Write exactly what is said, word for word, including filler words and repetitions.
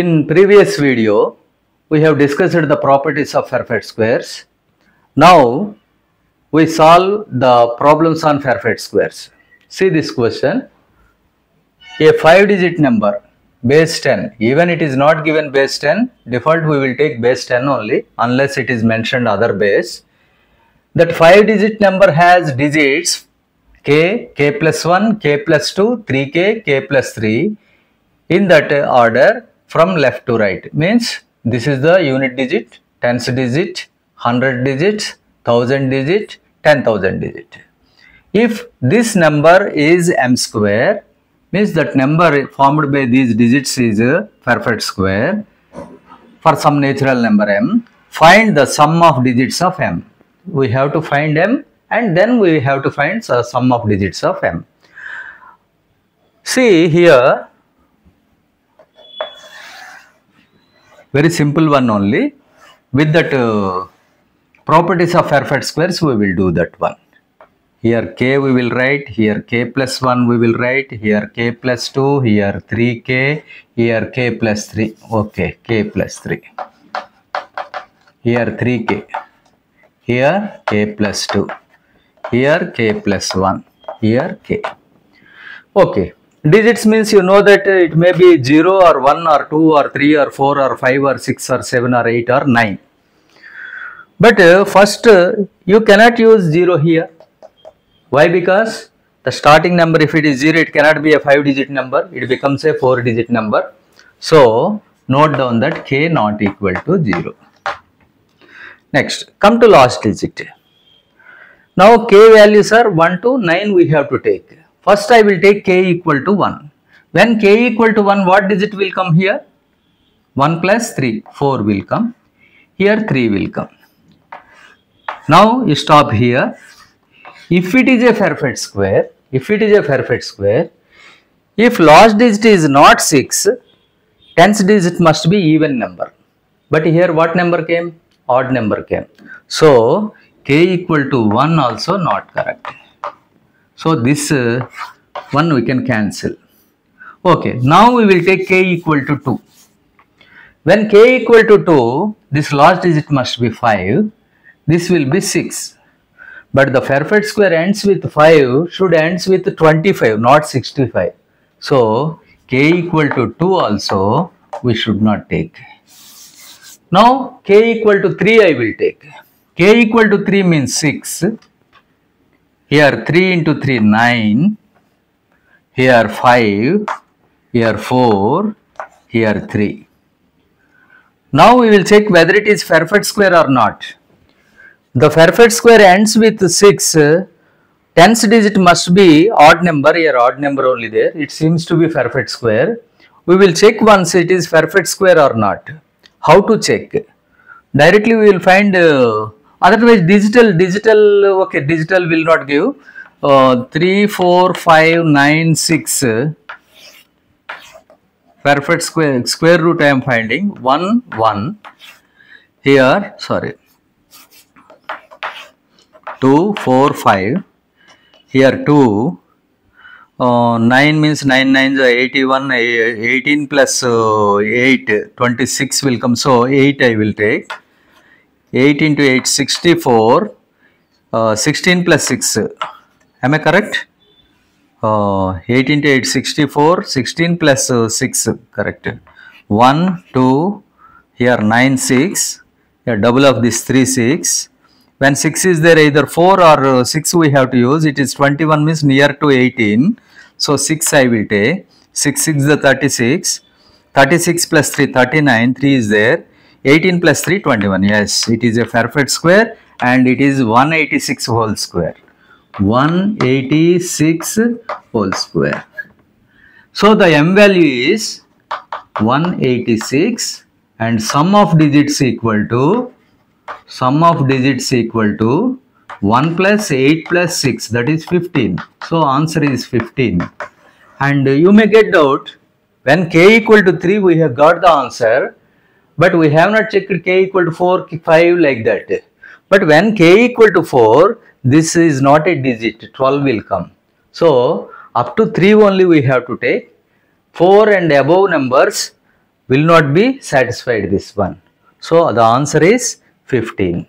In previous video, we have discussed the properties of Perfect squares. Now, we solve the problems on Perfect squares. See this question. A five digit number, base ten, even it is not given base ten, default we will take base ten only, unless it is mentioned other base. That five digit number has digits k, k plus one, k plus two, three k, k plus three, in that order from left to right. Means this is the unit digit, tens digit, hundred digits, thousand digit, ten thousand digit. If this number is m square, means that number formed by these digits is a perfect square for some natural number m. Find the sum of digits of m. We have to find m and then we have to find the sum of digits of m. See here, very simple one only. With that uh, properties of perfect squares, we will do that one. Here k we will write, here k plus one we will write, here k plus two, here three k, here k plus three, okay, k plus three, here three k, here k plus two, here k plus one, here k. Okay, digits means you know that it may be zero or one or two or three or four or five or six or seven or eight or nine. But uh, first uh, you cannot use zero here. Why? Because the starting number, if it is zero, it cannot be a five digit number. It becomes a four digit number. So note down that k not equal to zero. Next, come to last digit. Now k values are one to nine we have to take. First I will take k equal to one. When k equal to one, what digit will come here? one plus three, four will come. Here three will come. Now you stop here. If it is a perfect square, if it is a perfect square, if last digit is not six, tenth digit must be even number. But here what number came? Odd number came. So k equal to one also not correct. So this uh, one we can cancel. Okay, now we will take k equal to two. When k equal to two, this last digit must be five. This will be six, but the perfect square ends with five, should ends with twenty-five, not sixty-five. So k equal to two also we should not take. Now k equal to three I will take. K equal to three means six. Here three into three, nine. Here five. Here four. Here three. Now we will check whether it is perfect square or not. The perfect square ends with six, tenth digit must be odd number, here odd number only there, it seems to be perfect square. We will check once it is perfect square or not. How to check? Directly we will find, uh, otherwise digital, digital, okay, digital will not give, uh, three, four, five, nine, six, perfect square, square root I am finding, one, one, here, sorry. two, four, five, here two, uh, nine means nine, nine, eighty-one, eighteen plus uh, eight, twenty-six will come, so eight I will take, eight into eight, sixty-four, uh, sixteen plus six, am I correct? Uh, eight into eight, sixty-four, sixteen plus uh, six, correct, one, two, here nine, six, here double of this three, six. When six is there, either four or six we have to use. It is twenty-one means near to eighteen. So six I will take. six, six the thirty-six. thirty-six plus three, thirty-nine. three is there. eighteen plus three, twenty-one. Yes, it is a perfect square and it is one hundred eighty-six whole square. one hundred eighty-six whole square. So the m value is one hundred eighty-six and sum of digits equal to sum of digits equal to one plus eight plus six, that is fifteen. So answer is fifteen. And you may get doubt, when k equal to three we have got the answer, but we have not checked k equal to four, five like that. But when k equal to four, this is not a digit, twelve will come. So up to three only we have to take. four and above numbers will not be satisfied, this one. So the answer is fifteen.